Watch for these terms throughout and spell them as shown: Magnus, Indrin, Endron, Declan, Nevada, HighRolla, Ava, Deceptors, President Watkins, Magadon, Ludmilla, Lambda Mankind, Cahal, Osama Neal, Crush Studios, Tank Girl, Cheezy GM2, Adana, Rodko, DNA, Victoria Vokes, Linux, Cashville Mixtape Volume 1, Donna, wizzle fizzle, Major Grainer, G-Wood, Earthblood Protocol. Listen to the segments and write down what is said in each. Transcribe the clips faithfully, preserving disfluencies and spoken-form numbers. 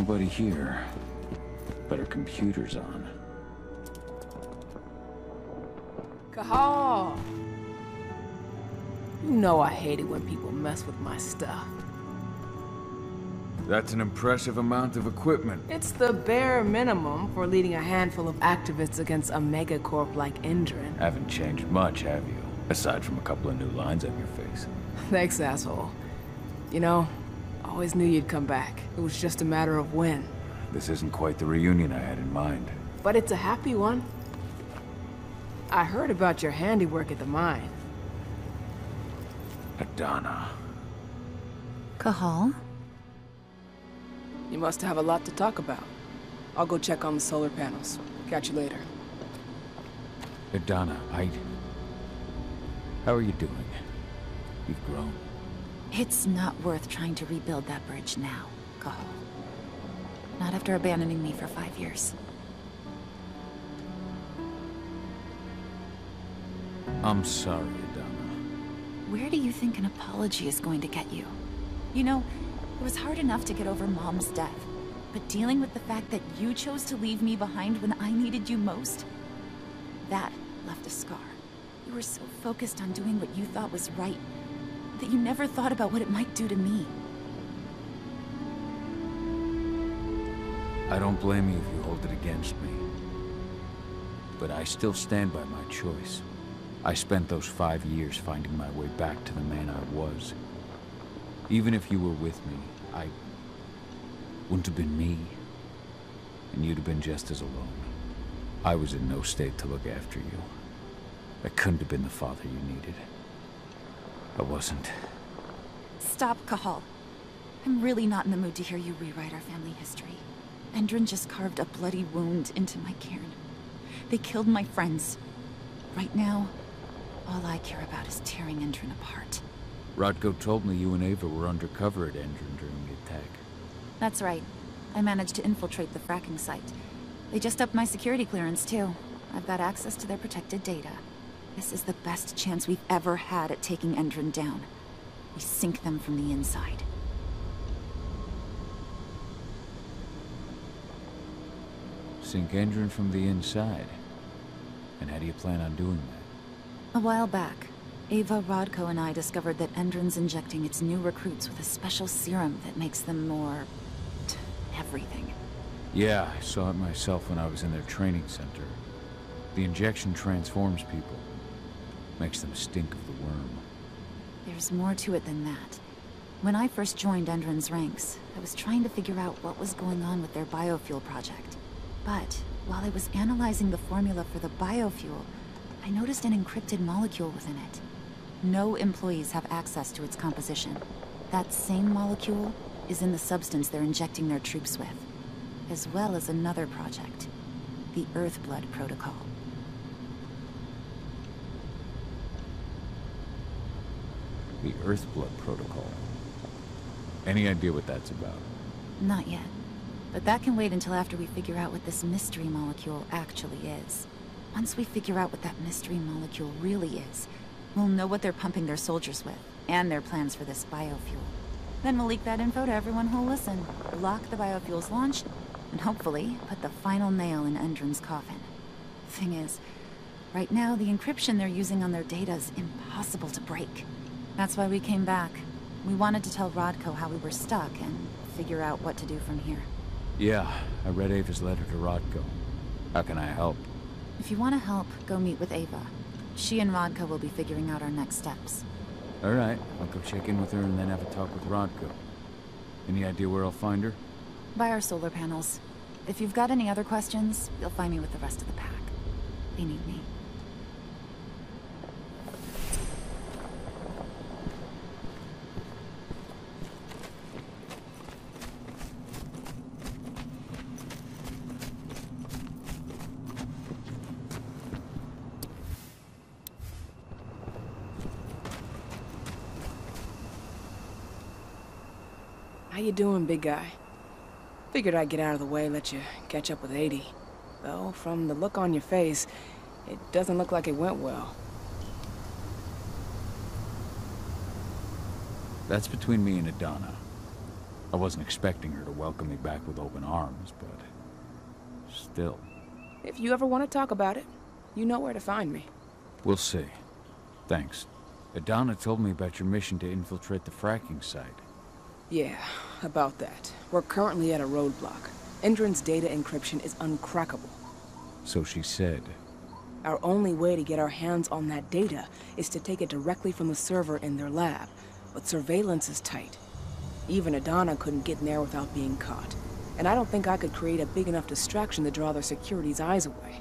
nobody here, but her computer's on. Cahal! You know I hate it when people mess with my stuff. That's an impressive amount of equipment. It's the bare minimum for leading a handful of activists against a megacorp like Indrin. Haven't changed much, have you? Aside from a couple of new lines on your face. Thanks, asshole. You know, always knew you'd come back. It was just a matter of when. This isn't quite the reunion I had in mind. But it's a happy one. I heard about your handiwork at the mine. Adana. Cahal? You must have a lot to talk about. I'll go check on the solar panels. Catch you later. Adana, I... How are you doing? You've grown. It's not worth trying to rebuild that bridge now, Cahal. Not after abandoning me for five years. I'm sorry, Adana. Where do you think an apology is going to get you? You know, it was hard enough to get over Mom's death, but dealing with the fact that you chose to leave me behind when I needed you most, that left a scar. You were so focused on doing what you thought was right, that you never thought about what it might do to me. I don't blame you if you hold it against me, but I still stand by my choice. I spent those five years finding my way back to the man I was. Even if you were with me, I wouldn't have been me, and you'd have been just as alone. I was in no state to look after you. I couldn't have been the father you needed. I wasn't. Stop, Cahal. I'm really not in the mood to hear you rewrite our family history. Endron just carved a bloody wound into my cairn. They killed my friends. Right now, all I care about is tearing Endron apart. Rodko told me you and Ava were undercover at Endron during the attack. That's right. I managed to infiltrate the fracking site. They just upped my security clearance, too. I've got access to their protected data. This is the best chance we've ever had at taking Endron down. We sink them from the inside. Sink Endron from the inside? And how do you plan on doing that? A while back, Ava, Rodko, and I discovered that Endron's injecting its new recruits with a special serum that makes them more... everything. Yeah, I saw it myself when I was in their training center. The injection transforms people. Makes them stink of the worm. There's more to it than that. When I first joined Endron's ranks, I was trying to figure out what was going on with their biofuel project. But while I was analyzing the formula for the biofuel, I noticed an encrypted molecule within it. No employees have access to its composition. That same molecule is in the substance they're injecting their troops with, as well as another project, the Earthblood Protocol. The Earthblood Protocol. Any idea what that's about? Not yet. But that can wait until after we figure out what this mystery molecule actually is. Once we figure out what that mystery molecule really is, we'll know what they're pumping their soldiers with, and their plans for this biofuel. Then we'll leak that info to everyone who'll listen, block the biofuel's launch, and hopefully put the final nail in Endron's coffin. Thing is, right now the encryption they're using on their data is impossible to break. That's why we came back. We wanted to tell Rodko how we were stuck and figure out what to do from here. Yeah, I read Ava's letter to Rodko. How can I help? If you want to help, go meet with Ava. She and Rodko will be figuring out our next steps. All right, I'll go check in with her and then have a talk with Rodko. Any idea where I'll find her? By our solar panels. If you've got any other questions, you'll find me with the rest of the pack. They need me. How you doing, big guy? Figured I'd get out of the way, let you catch up with eighty. Though, from the look on your face, it doesn't look like it went well. That's between me and Adana. I wasn't expecting her to welcome me back with open arms, but still. If you ever want to talk about it, you know where to find me. We'll see. Thanks. Adana told me about your mission to infiltrate the fracking site. Yeah, about that. We're currently at a roadblock. Endron's data encryption is uncrackable. So she said. Our only way to get our hands on that data is to take it directly from the server in their lab. But surveillance is tight. Even Adana couldn't get in there without being caught. And I don't think I could create a big enough distraction to draw their security's eyes away.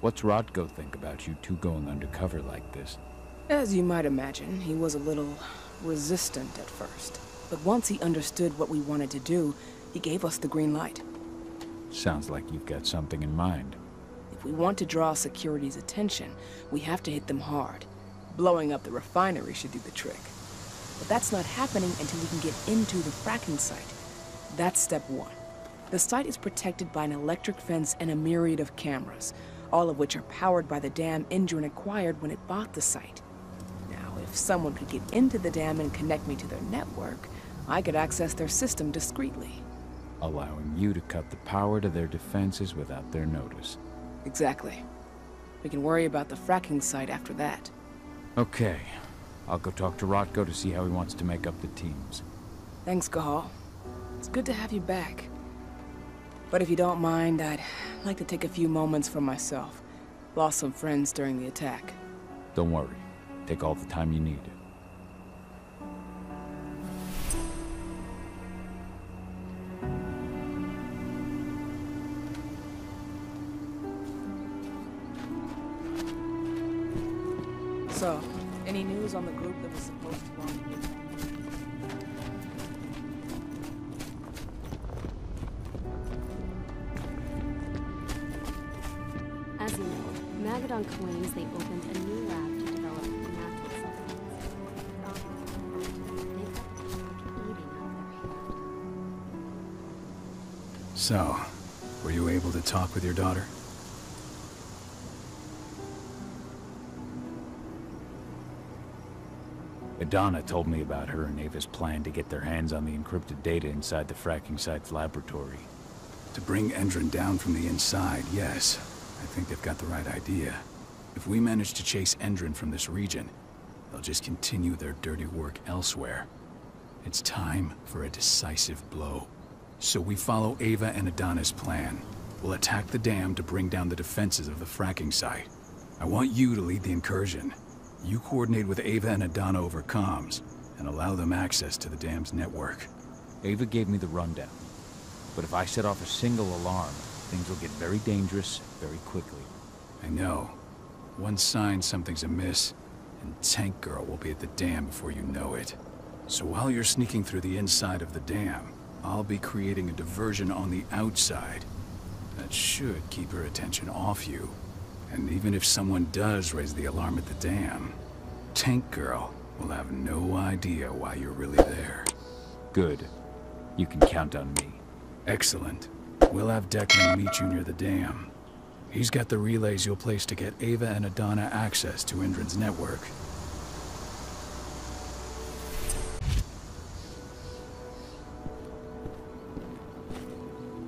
What's Rodko think about you two going undercover like this? As you might imagine, he was a little resistant at first. But once he understood what we wanted to do, he gave us the green light. Sounds like you've got something in mind. If we want to draw security's attention, we have to hit them hard. Blowing up the refinery should do the trick. But that's not happening until we can get into the fracking site. That's step one. The site is protected by an electric fence and a myriad of cameras, all of which are powered by the dam Indrin acquired when it bought the site. Now, if someone could get into the dam and connect me to their network, I could access their system discreetly. Allowing you to cut the power to their defenses without their notice. Exactly. We can worry about the fracking site after that. Okay. I'll go talk to Rodko to see how he wants to make up the teams. Thanks, Cahal. It's good to have you back. But if you don't mind, I'd like to take a few moments for myself. Lost some friends during the attack. Don't worry. Take all the time you need. So, any news on the group that was supposed to belong to you? As you know, Magadon claims they opened a new lab to develop natural supplements. They kept eating out their hand. So, were you able to talk with your daughter? Donna told me about her and Ava's plan to get their hands on the encrypted data inside the fracking site's laboratory. To bring Endron down from the inside, yes. I think they've got the right idea. If we manage to chase Endron from this region, they'll just continue their dirty work elsewhere. It's time for a decisive blow. So we follow Ava and Adana's plan. We'll attack the dam to bring down the defenses of the fracking site. I want you to lead the incursion. You coordinate with Ava and Adana over comms, and allow them access to the dam's network. Ava gave me the rundown. But if I set off a single alarm, things will get very dangerous very quickly. I know. One sign something's amiss, and Tank Girl will be at the dam before you know it. So while you're sneaking through the inside of the dam, I'll be creating a diversion on the outside. That should keep her attention off you. And even if someone does raise the alarm at the dam, Tank Girl will have no idea why you're really there. Good. You can count on me. Excellent. We'll have Declan meet you near the dam. He's got the relays you'll place to get Ava and Adana access to Indrin's network.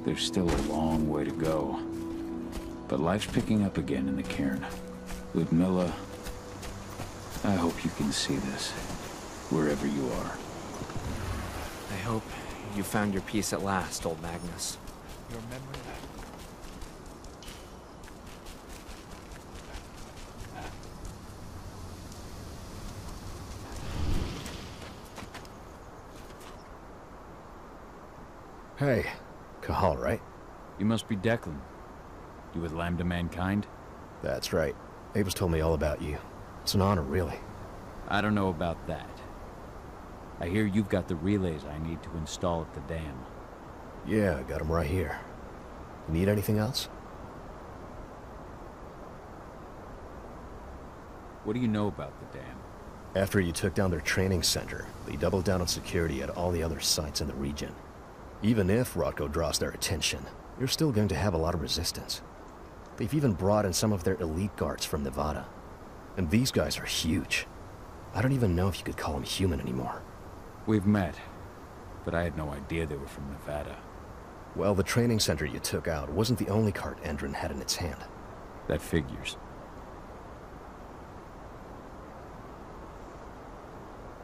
There's still a long way to go. But life's picking up again in the cairn. Ludmilla, I hope you can see this, wherever you are. I hope you found your peace at last, old Magnus. Your memory... Hey, Cahal, right? You must be Declan. You with Lambda Mankind? That's right. Ava's told me all about you. It's an honor, really. I don't know about that. I hear you've got the relays I need to install at the dam. Yeah, I got them right here. You need anything else? What do you know about the dam? After you took down their training center, they doubled down on security at all the other sites in the region. Even if Rodko draws their attention, you're still going to have a lot of resistance. They've even brought in some of their elite guards from Nevada. And these guys are huge. I don't even know if you could call them human anymore. We've met, but I had no idea they were from Nevada. Well, the training center you took out wasn't the only cart Endron had in its hand. That figures.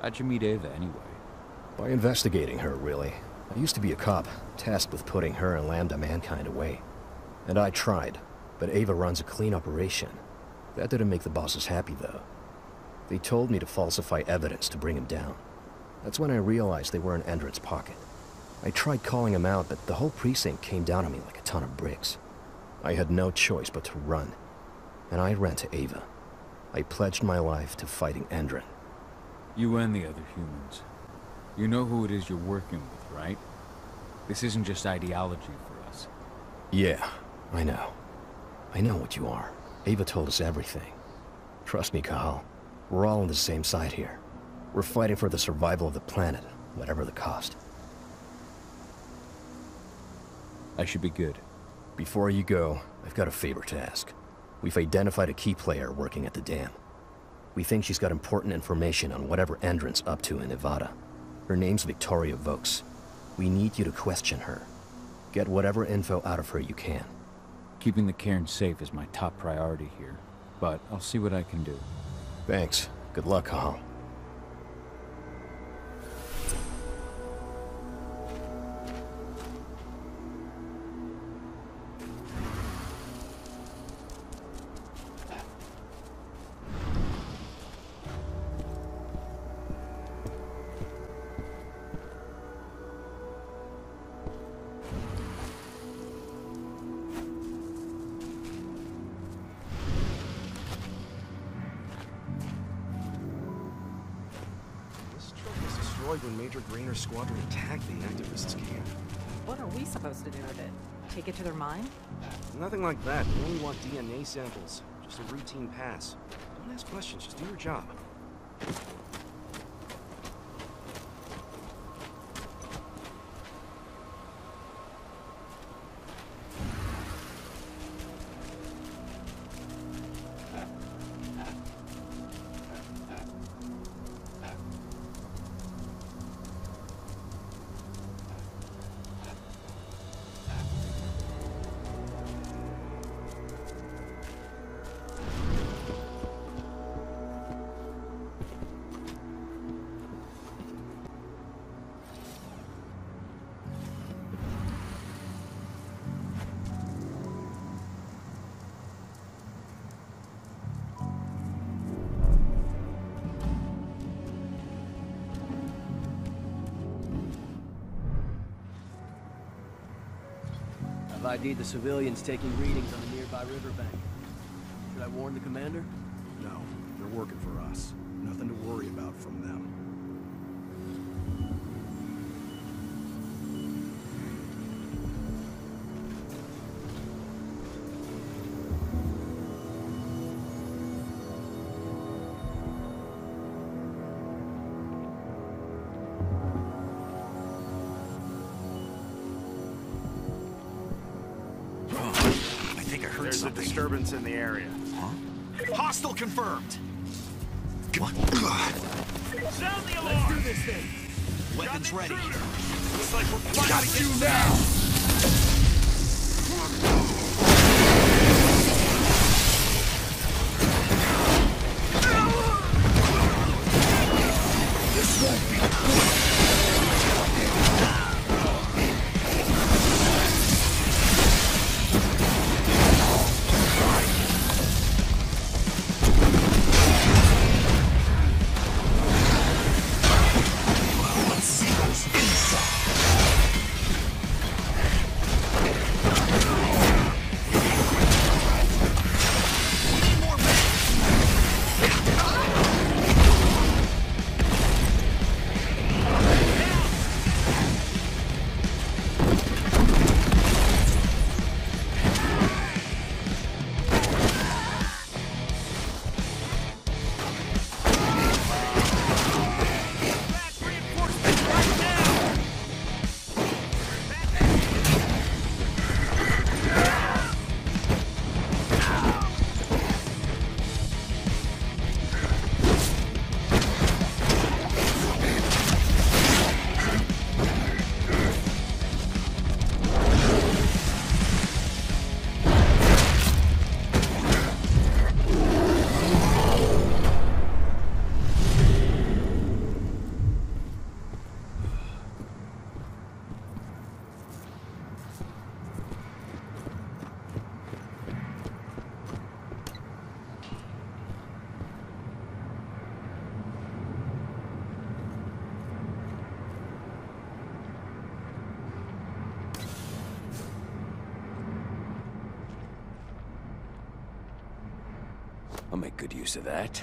How'd you meet Ava, anyway? By investigating her, really. I used to be a cop, tasked with putting her and Lambda Mankind away. And I tried, but Ava runs a clean operation. That didn't make the bosses happy, though. They told me to falsify evidence to bring him down. That's when I realized they were in Endron's pocket. I tried calling him out, but the whole precinct came down on me like a ton of bricks. I had no choice but to run. And I ran to Ava. I pledged my life to fighting Endron. You and the other humans. You know who it is you're working with, right? This isn't just ideology for us. Yeah, I know. I know what you are. Ava told us everything. Trust me, Cahal. We're all on the same side here. We're fighting for the survival of the planet, whatever the cost. I should be good. Before you go, I've got a favor to ask. We've identified a key player working at the dam. We think she's got important information on whatever Endron's up to in Nevada. Her name's Victoria Vokes. We need you to question her. Get whatever info out of her you can. Keeping the cairn safe is my top priority here, but I'll see what I can do. Thanks. Good luck, Cahal. When Major Grainer's squadron attacked the activists' camp. What are we supposed to do with it? Take it to their mine? Nothing like that. We only want D N A samples. Just a routine pass. Don't ask questions, just do your job. I've ID'd the civilians taking readings on the nearby riverbank. Should I warn the commander? No, they're working for us. Nothing to worry about from them. There's a disturbance in the area. Huh? Hostile confirmed. What? Sound the alarm. Let's do this thing. Weapons ready. Looks like we're fighting you now. This won't be good. Inside. I'll make good use of that.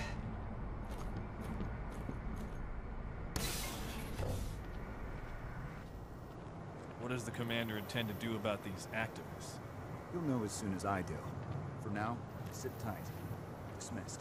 What does the commander intend to do about these activists? You'll know as soon as I do. For now, sit tight. Dismissed.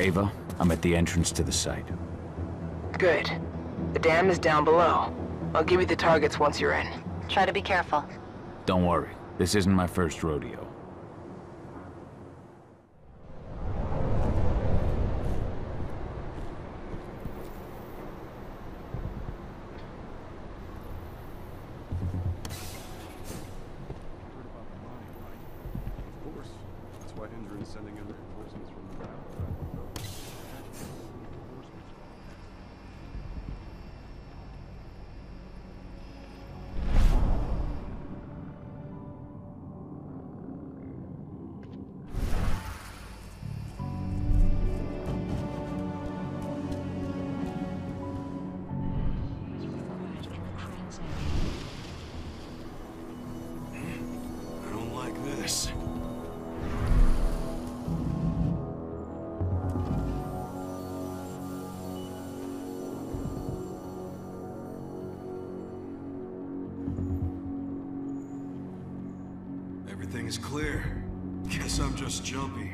Ava, I'm at the entrance to the site. Good. The dam is down below. I'll give you the targets once you're in. Try to be careful. Don't worry. This isn't my first rodeo. Of course. That's why Indrin is sending in reinforcements from the ground. Everything is clear. Guess I'm just jumpy.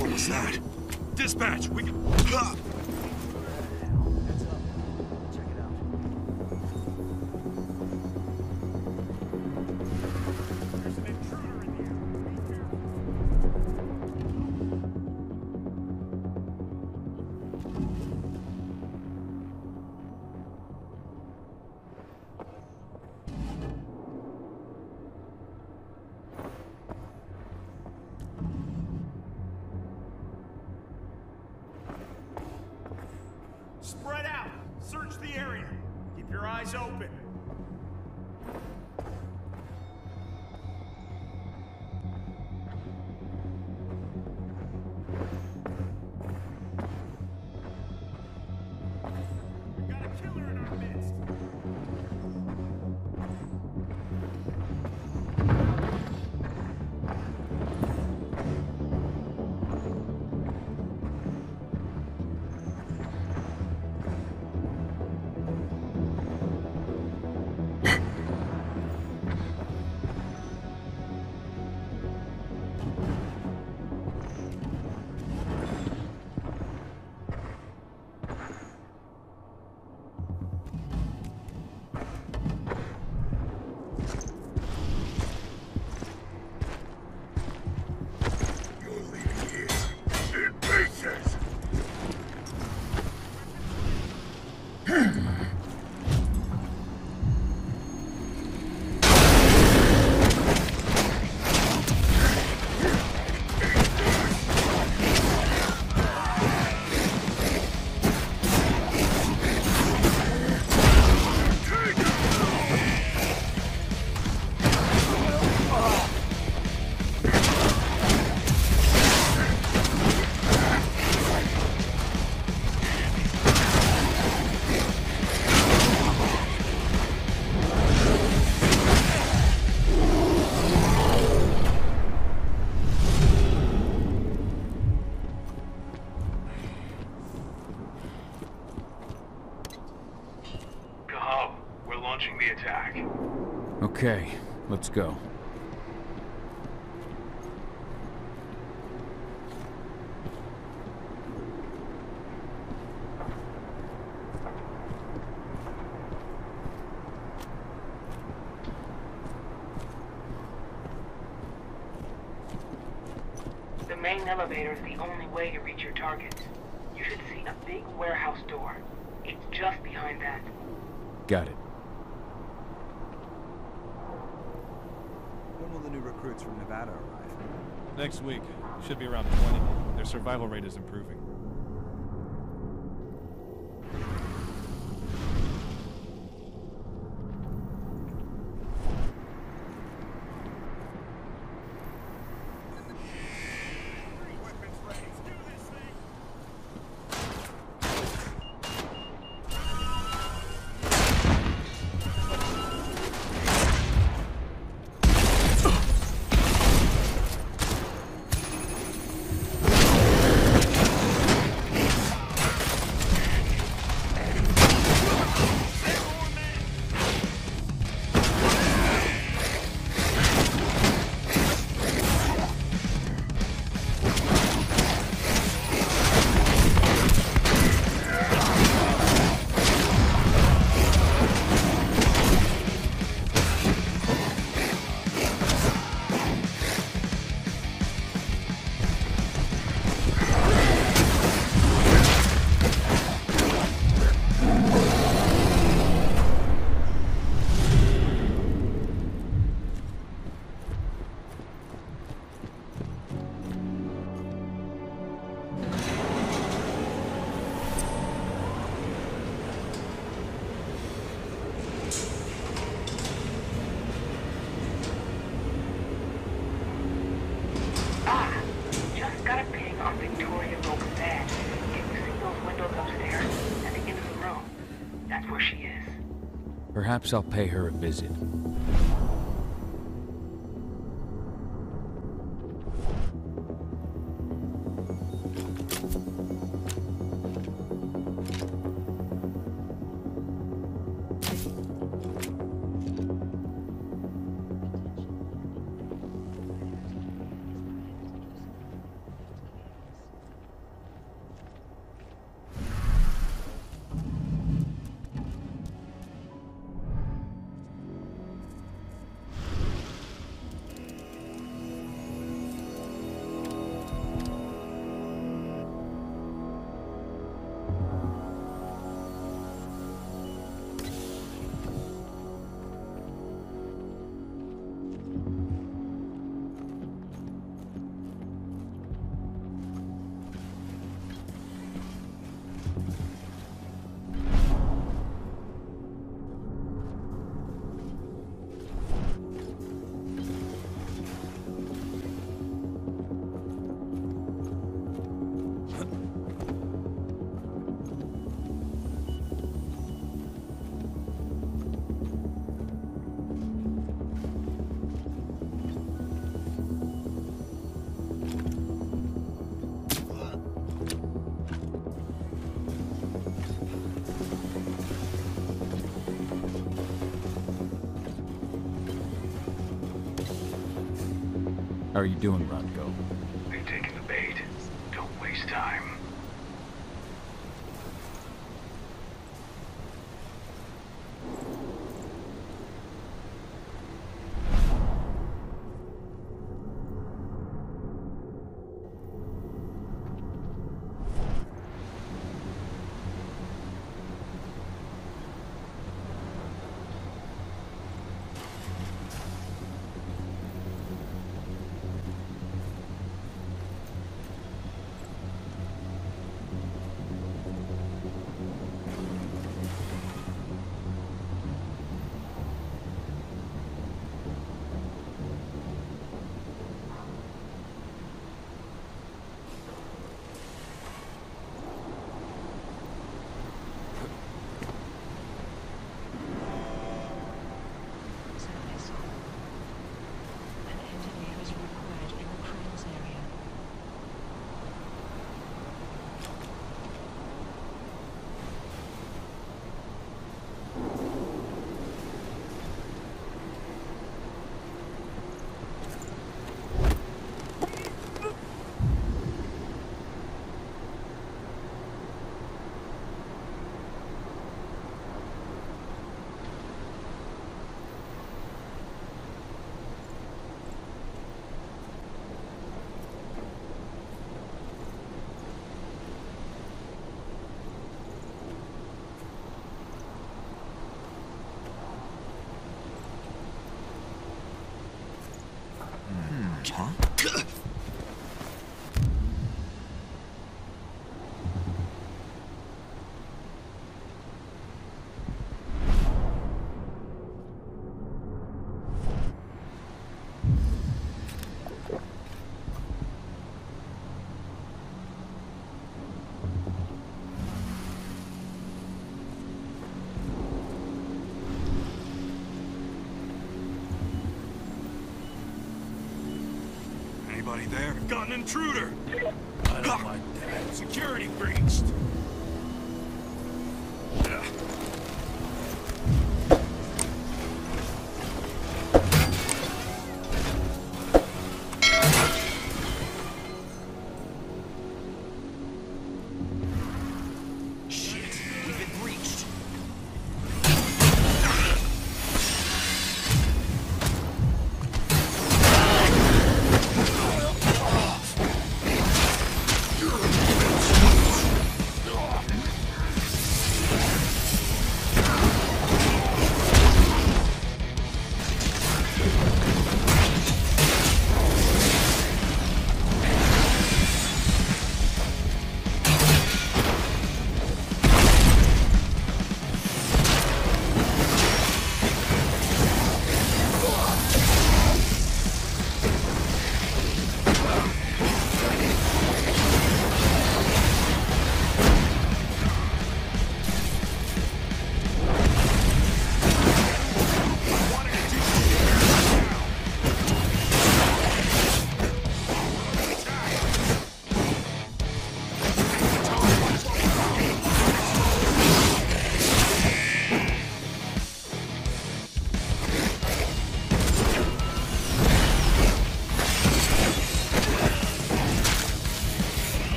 What was that? Dispatch, we can... Huh. Open. Okay, let's go. The main elevator is the only way to reach your target. You should see a big warehouse door. It's just behind that. Got it. Recruits from Nevada arrive. Next week. Should be around twenty. Their survival rate is improving. Perhaps I'll pay her a visit. How are you doing, Rodko? They've taken the bait. Don't waste time. Huh? There. Got an intruder! I don't ah. like that. Security breached!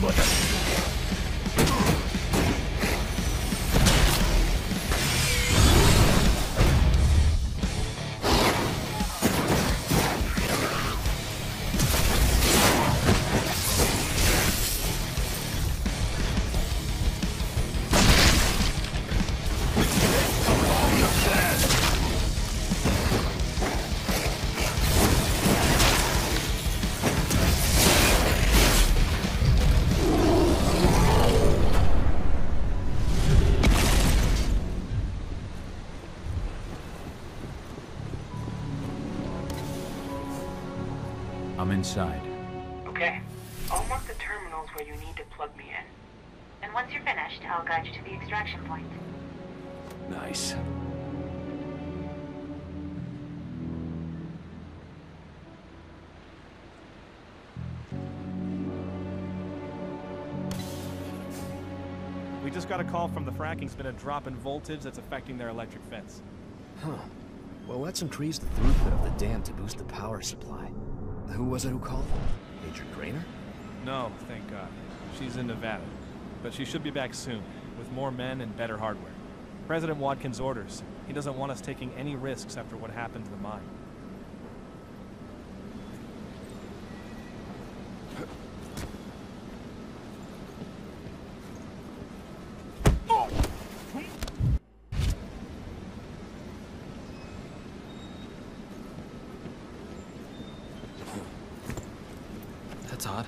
Mother. inside. Okay. I'll mark the terminals where you need to plug me in. And once you're finished, I'll guide you to the extraction point. Nice. We just got a call from the fracking's been a drop in voltage that's affecting their electric fence. Huh. Well, let's increase the throughput of the dam to boost the power supply. Who was it who called? Major Grainer? No, thank God. She's in Nevada. But she should be back soon, with more men and better hardware. President Watkins orders. He doesn't want us taking any risks after what happened to the mine. That's odd.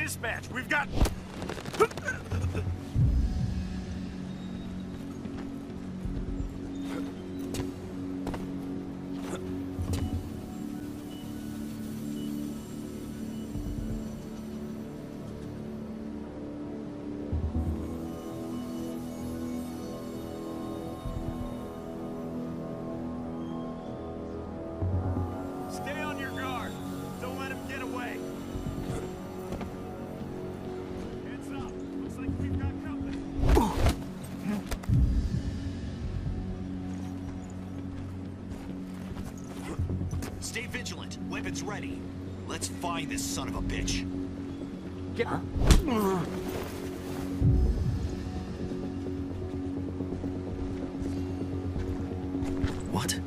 Dispatch, we've got... Stay vigilant. Weapons ready. Let's find this son of a bitch. Get up. What?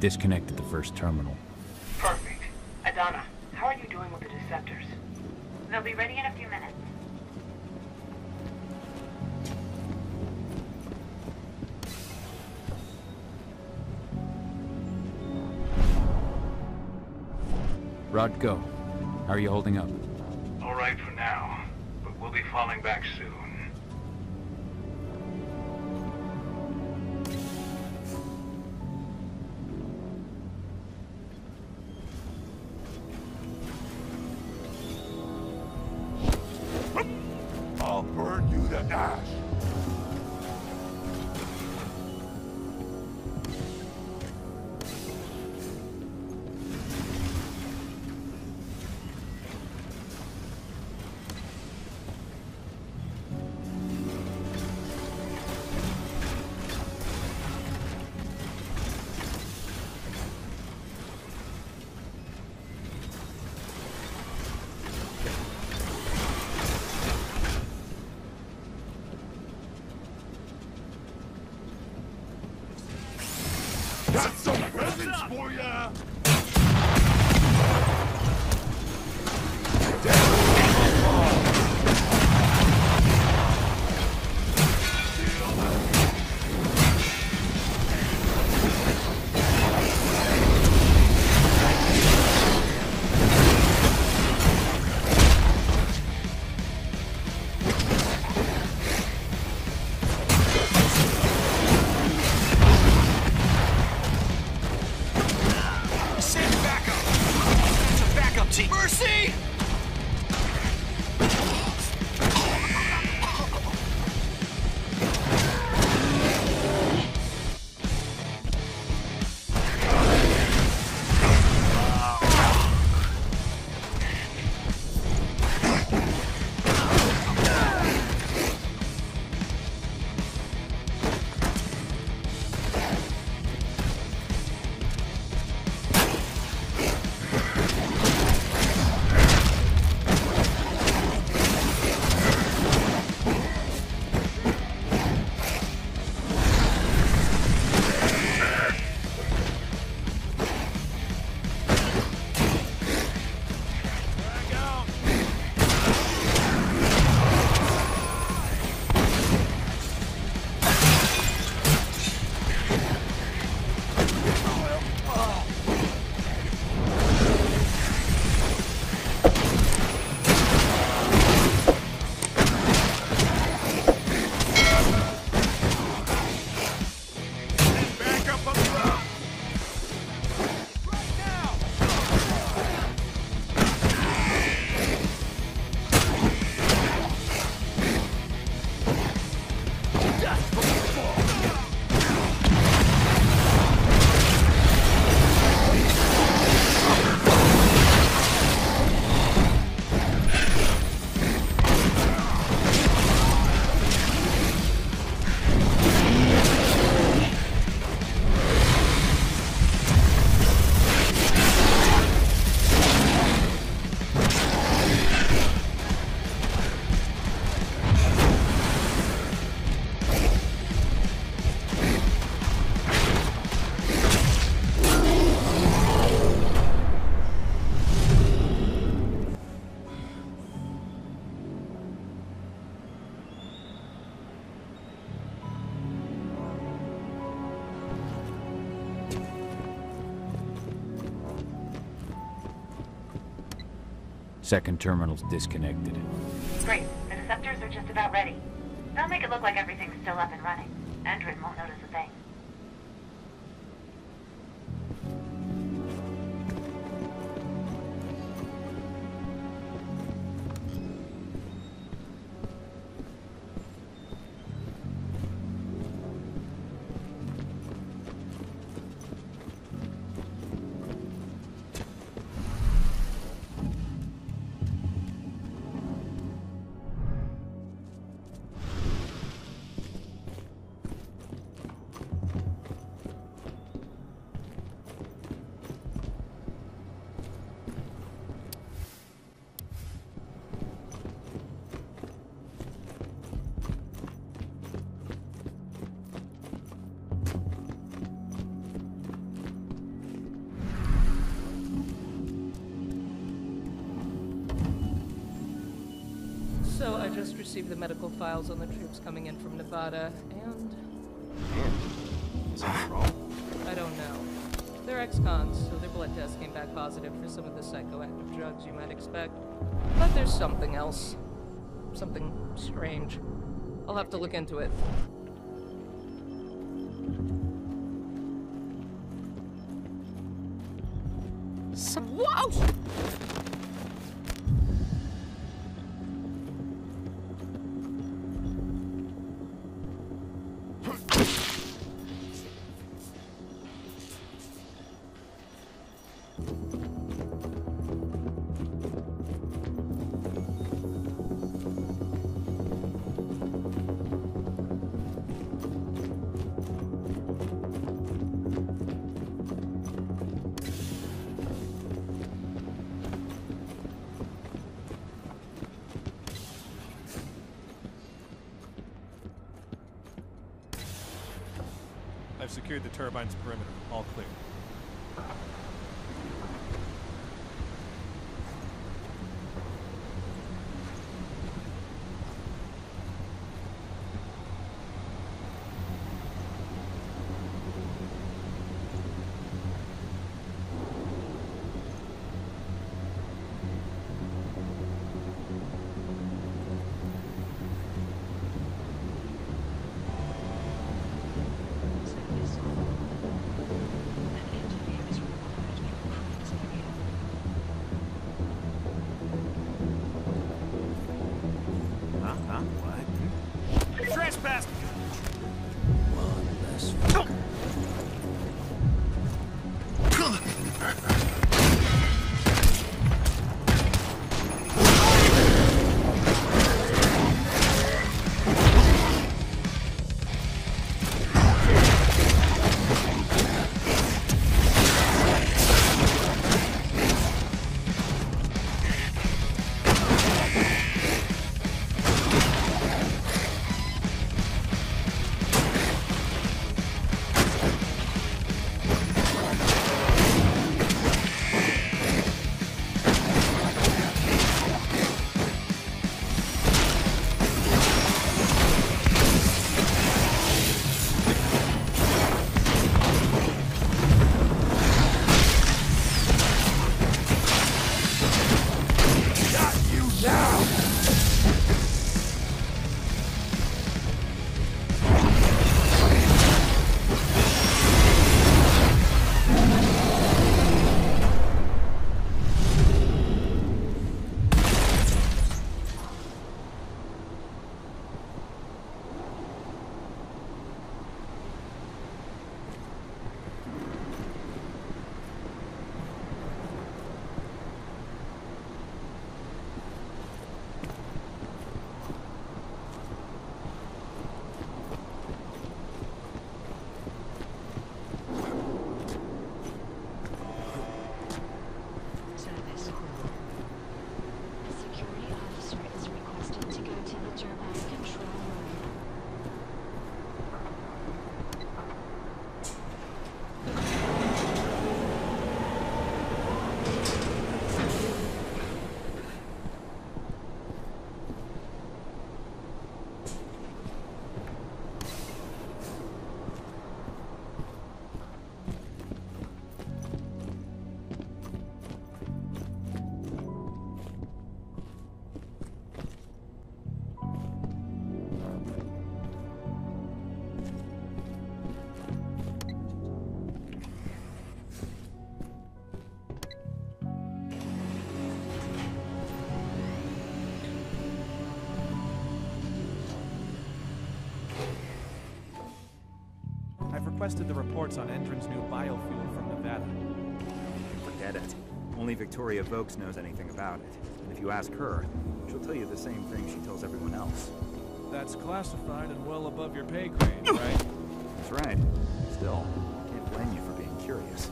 Disconnected the first terminal. Perfect. Adana, how are you doing with the Deceptors? They'll be ready in a few minutes. Rodko, how are you holding up? All right for now, but we'll be falling back soon. duty. Mercy! Second terminal's disconnected. Great. The Deceptors are just about ready. They'll make it look like everything's still up and running. Endron won't notice a thing. So I just received the medical files on the troops coming in from Nevada, and... And? Is that wrong? I don't know. They're ex-cons, so their blood tests came back positive for some of the psychoactive drugs you might expect. But there's something else. Something strange. I'll have to look into it. I've secured the turbine's perimeter. All clear. Requested the reports on Endron's new biofuel from Nevada. Forget it. Only Victoria Vokes knows anything about it. And if you ask her, she'll tell you the same thing she tells everyone else. That's classified and well above your pay grade, right? That's right. Still, I can't blame you for being curious.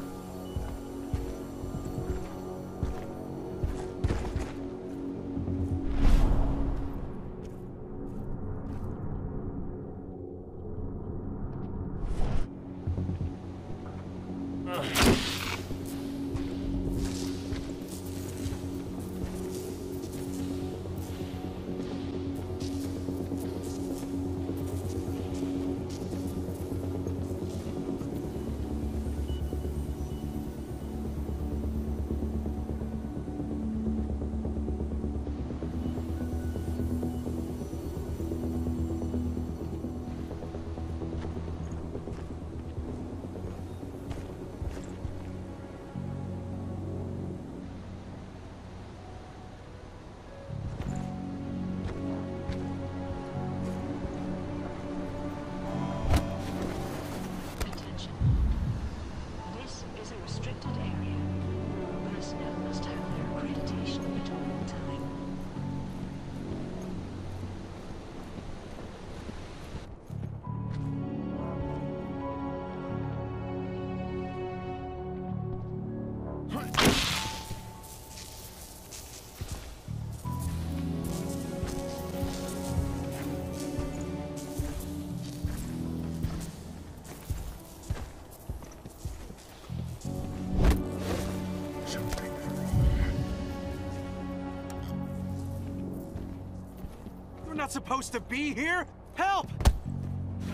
Supposed to be here? Help!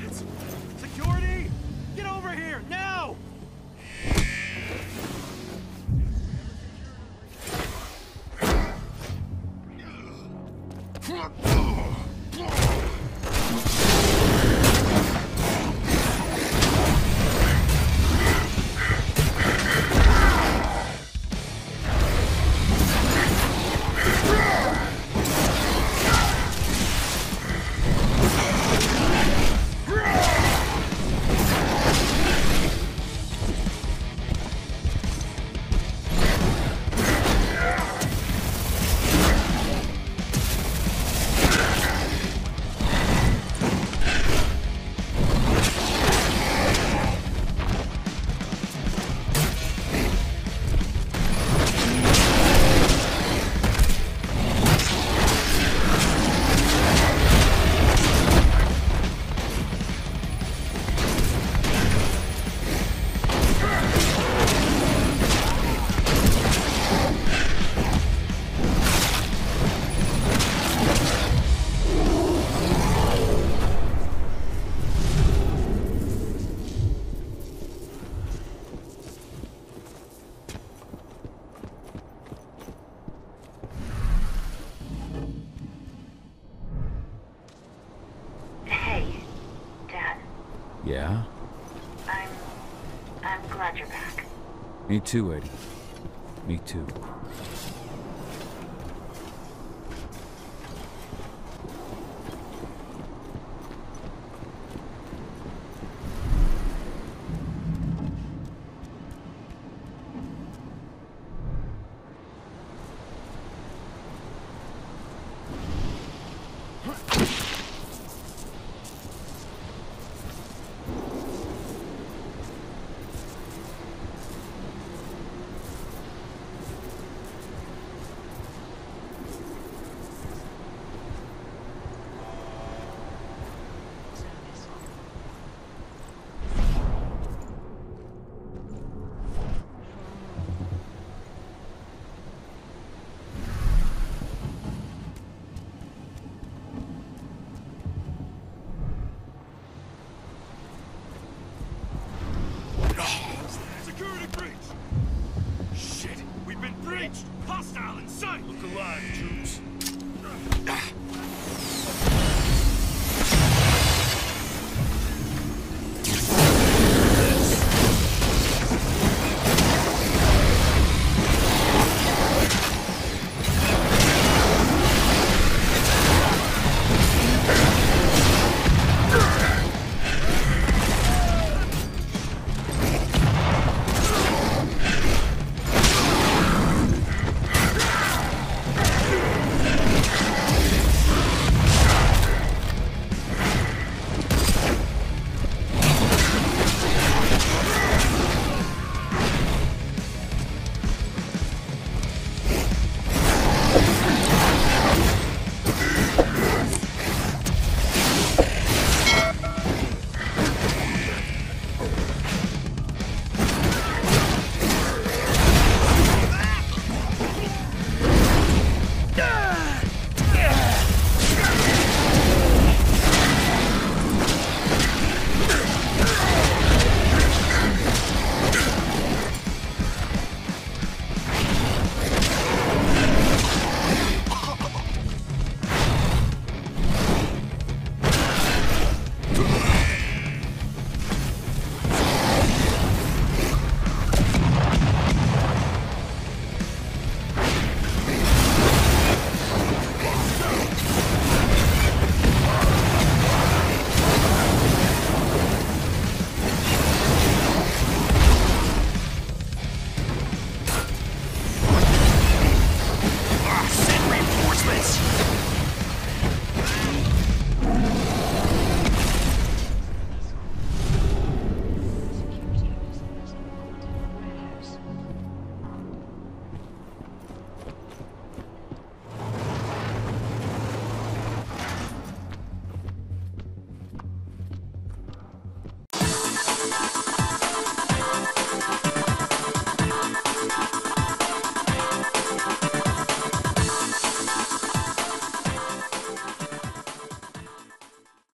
It's security! Get over here, now! Me too, Eddie. Me too. Hostile in sight! Look alive, troops.